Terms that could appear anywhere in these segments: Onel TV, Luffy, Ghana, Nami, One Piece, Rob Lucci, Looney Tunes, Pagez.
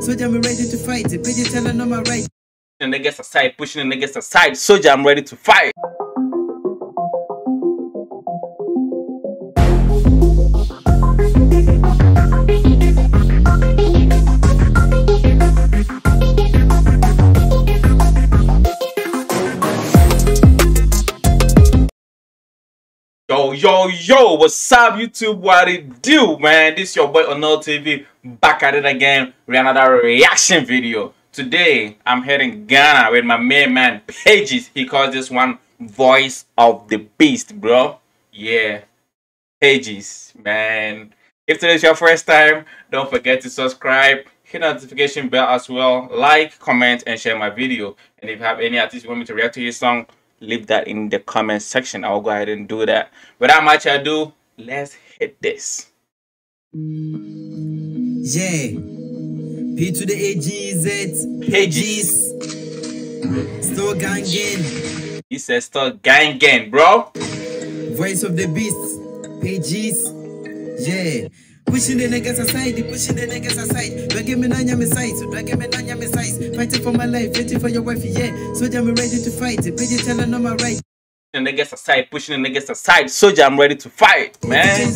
Soldier, I'm ready to fight. The bitch telling on my right. And niggas aside, pushing the niggas aside. Soldier, I'm ready to fight. Yo, yo, yo, what's up, YouTube? What it do, man? This is your boy Onel TV, back at it again with another reaction video. Today, I'm here in Ghana with my main man, Pagez. He calls this one Voice of the Beast, bro. Yeah, Pagez, man. If today is your first time, don't forget to subscribe. Hit the notification bell as well. Like, comment, and share my video. And if you have any artist you want me to react to his song, leave that in the comment section. I'll go ahead and do that. Without much ado, let's hit this. Yeah. P to the AGZ. Pagez. Still gangin'. He says still gangin', bro. Voice of the Beast. Pagez. Yeah. Pushing the niggas aside, pushing the niggas aside. Dragging me on your size, dragging me on your size. Fighting for my life, fighting for your wife, yeah. Soldier, I'm ready to fight. Bitch, tell her no my right. Pushing the niggas aside, pushing the niggas aside. Soldier, I'm ready to fight, man.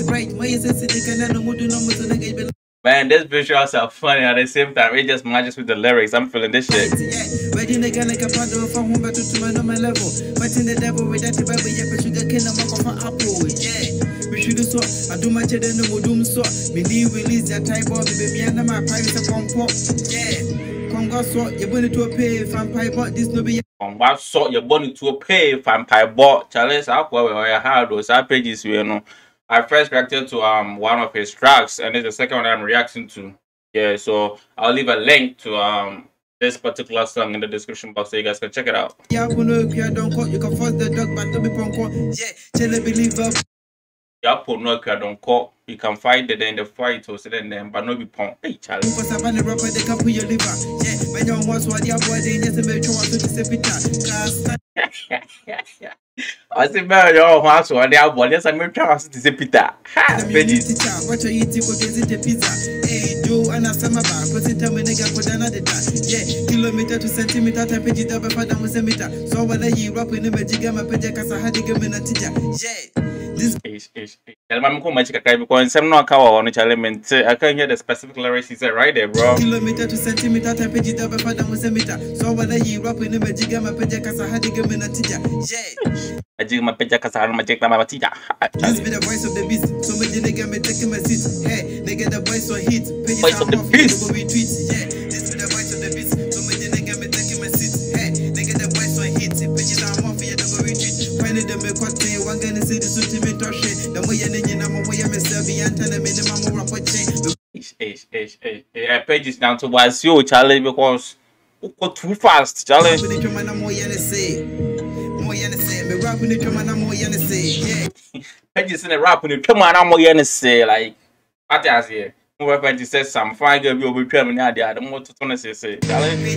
Man, these visuals are funny at the same time. It just matches with the lyrics. I'm feeling this shit. Yeah. I do much than the Modum so. Maybe release that type of baby and my private upon pop. Yeah, Congo sort you're going to a pay if I'm pie bought this no be. On what sort you're going to a pay if I'm pie bought. Charles, I'll have those Pagez, you know. I first reacted to one of his tracks, and it's the second one I'm reacting to. Yeah, so I'll leave a link to this particular song in the description box so you guys can check it out. Yeah, don't you can force the dog, but don't be punk. Yeah, tell a believer. You can fight it in the fight or sit in them, but no be punk. Hey, Charlie. I said, man, your house or the album, yes, I'm trying to zip it up. Ha, pizza. Because I'm not on element. I can't hear the specific lyrics he said right there, bro. Kilometer to centimeter, so whether you rap in the I dig my pejakas, I don't take my matita. This be the voice of the beast. So many niggas may take my seat. Hey, they get the voice for hit. Voice of the beast. Yeah, this be the voice of the beast. So many niggas may take my seat. Hey, they get the voice for hit. Pages are more for you to go retreat. Finally, they make what they want to see the suit. Pagez down to wise you, Charlie, because you go too fast, Charlie. Pagez in a rap when you come on, I'm going say, like, what else here? Whoever just says some fine girl will be coming out there. I don't want to say, Charlie.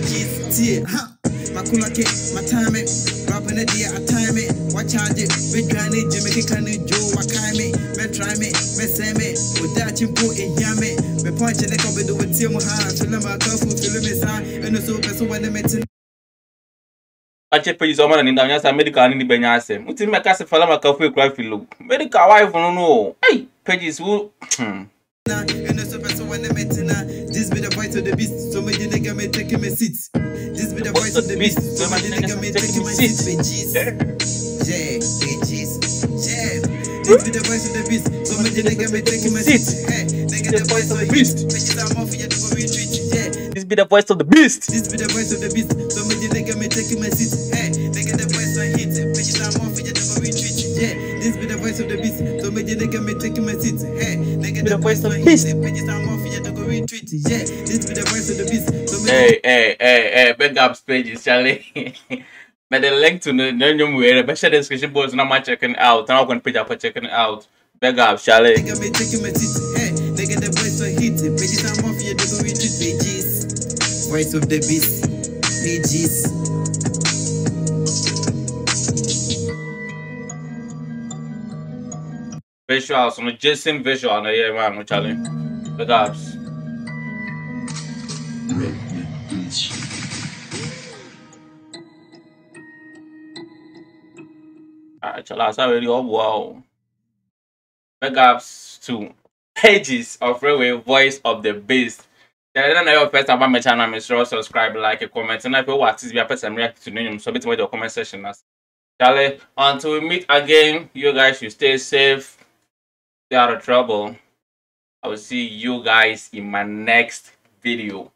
My kulake, my time it, rapping a dear, I time it, watch out it, we can it, Jimmy can it, Joe, I time it, me try me, me say me, with that you put in yammy, me punch in the cover do with Tim Hard, to number a couple, to live his eye, and the soap as when they met him. I check for you, someone in the house, I medical in the Benyasem. What's in my castle for my coffee, cry for look. Medical wife, no, hey, Pagez, who? And the soap as when they met him. This be the voice of the beast, so many niggas may take him a seat. This be the voice of the beast, so many niggas may take him a seat. Yeah, Pagez. Yeah. This be the voice of the beast, so many niggas may take him a seat. Hey, nigga, the voice of the beast. This be the voice of the beast. This be the voice of the beast, so many niggas may take him a seat. Hey, nigga, the voice of hit. Bitches are more for you to go retreat. Yeah, this be the voice of the beast, so many niggas may take him a seat. Hey, nigga, the voice of hit. Bitches are more for you to go retreat. Yeah, this be the voice of the beast. Hey, big up Pagez, Charlie. But the link to the description box now my checking out. I'm going to page up for checking out. Big up, Charlie. They can be taking my seat. Hey, they get the voice of hit. Pages are more for you to go retreat. Pagez. Voice of the beast. Pagez. Visuals, so just same visual, yeah, man, Charlie. Big ups. Actually, I really hope, wow. Backups to Pages of Railway Voice of the Beast. I don't know if first about my channel, make sure subscribe, like, and comment. And if you want to be a person react to them, submit in the comment section. Charlie, until we meet again, you guys should stay safe, stay out of trouble. I will see you guys in my next video.